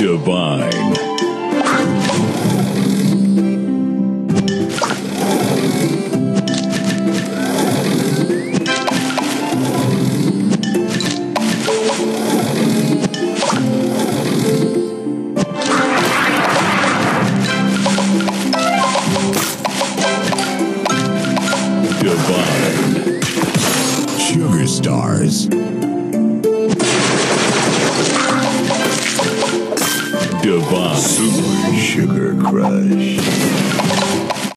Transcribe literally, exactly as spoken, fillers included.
Divine. Sugar Stars. Divine. Super Sugar Crush.